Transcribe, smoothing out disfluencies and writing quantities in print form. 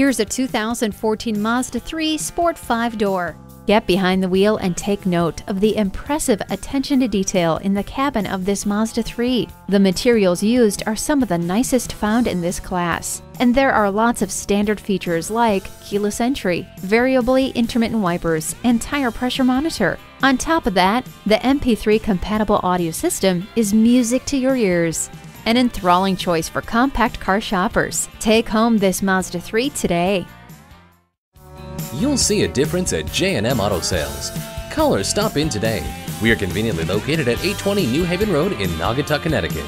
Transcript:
Here's a 2014 Mazda 3 Sport 5-door. Get behind the wheel and take note of the impressive attention to detail in the cabin of this Mazda 3. The materials used are some of the nicest found in this class, and there are lots of standard features like keyless entry, variably intermittent wipers, and tire pressure monitor. On top of that, the MP3 compatible audio system is music to your ears. An enthralling choice for compact car shoppers. Take home this Mazda 3 today. You'll see a difference at J&M Auto Sales. Call or stop in today. We are conveniently located at 820 New Haven Road in Naugatuck, Connecticut.